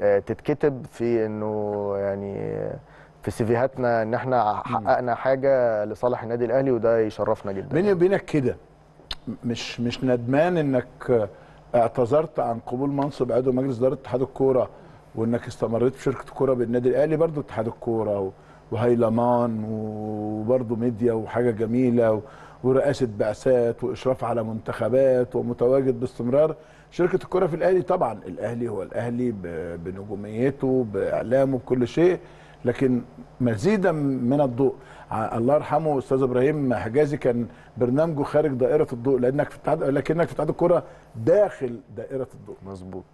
تتكتب في انه يعني في سيفيهاتنا ان احنا حققنا حاجه لصالح النادي الاهلي، وده يشرفنا جدا. بيني وبينك كده مش ندمان انك اعتذرت عن قبول منصب عضو مجلس اداره اتحاد الكوره، وانك استمريت في شركه الكوره بالنادي الاهلي؟ برضو اتحاد الكوره وهيلمان وبرضو ميديا وحاجه جميله ورئاسه بعثات واشراف على منتخبات ومتواجد باستمرار. شركه الكوره في الاهلي طبعا، الاهلي هو الاهلي بنجوميته باعلامه بكل شيء، لكن مزيدا من الضوء. الله يرحمه استاذ ابراهيم حجازي كان برنامجه خارج دائره الضوء، لكنك في اتحاد الكوره داخل دائره الضوء. مظبوط.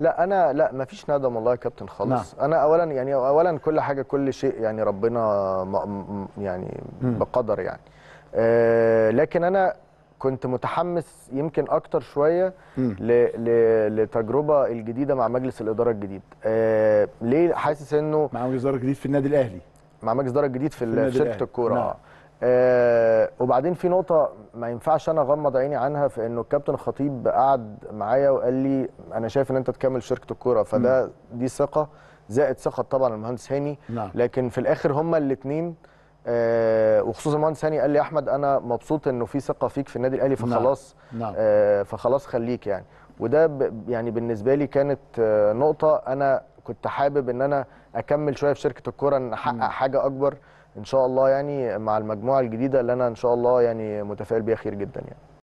لا انا ما فيش ندم والله يا كابتن خالص. نعم. انا اولا كل حاجه كل شيء يعني ربنا يعني بقدر يعني لكن انا كنت متحمس يمكن اكتر شويه للتجربه الجديده مع مجلس الاداره الجديد. ليه حاسس انه مع مجلس الاداره الجديد في النادي الاهلي، مع مجلس الاداره الجديد في شركه الكوره؟ نعم. وبعدين في نقطه ما ينفعش انا اغمض عيني عنها، في انه الكابتن الخطيب قعد معايا وقال لي انا شايف ان انت تكمل شركه الكوره، فده دي ثقه زائد ثقه طبعا المهندس هاني. نعم. لكن في الاخر هما الاثنين وخصوصا المهندس هاني قال لي احمد انا مبسوط انه في ثقه فيك في النادي الاهلي، فخلاص. نعم. فخلاص خليك يعني. وده يعني بالنسبه لي كانت نقطه انا كنت حابب ان انا اكمل شويه في شركه الكوره، ان احقق حاجه اكبر ان شاء الله يعني مع المجموعه الجديده اللي انا ان شاء الله يعني متفائل بيها خير جدا يعني.